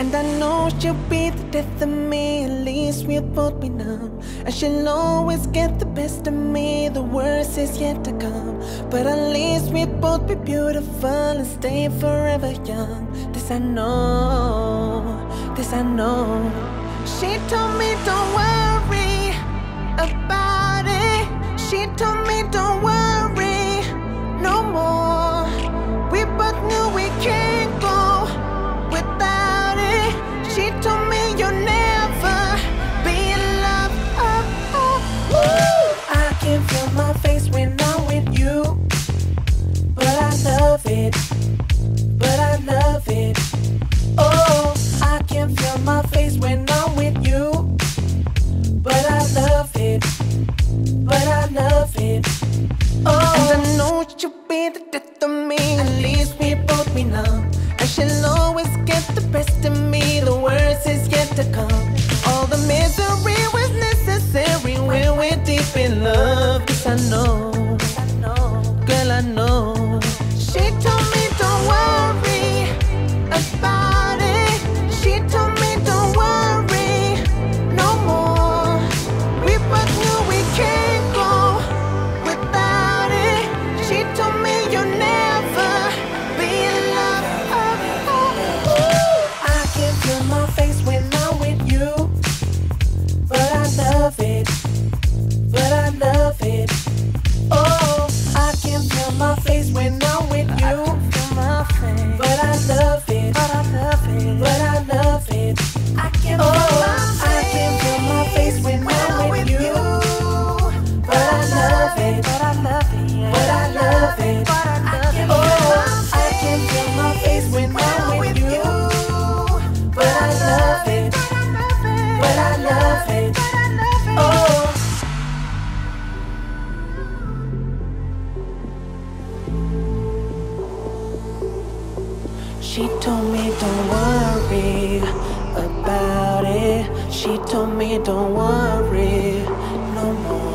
And I know she'll be the death of me, at least we'll both be numb. And she'll always get the best of me, the worst is yet to come. But at least we'll both be beautiful and stay forever young. This I know, this I know. She told me don't worry about it. She told me don't worry no more. We both knew we can't go without. She told me you'll never be in love. Oh, oh, woo. I can feel my face when I'm with you. But I love it. But I love it. Oh, I can feel my face when I'm with you. But I love it. But I love it. Oh, and I know you'll be the death of me. At least we both be numb. And she'll always get the best of me, the worst is yet to come. All the misery was necessary when we're deep in love. Yes, I know, girl, I know. She told me don't worry about it. She told me don't worry no more. We both knew we can't go without it. She told me you'll never be in love. My face when I'm with you. But I love it. But I love it. Oh, I can feel my face when I'm with you. I can feel my face. But I love it. But I love it. But I love it. I can feel my face when I'm with you. But I love it. But I love it. But I love it. Oh, I can feel my face when I'm with you. But I love it, but I love it, but I love it, but I love it. Oh. She told me don't worry about it. She told me don't worry no more.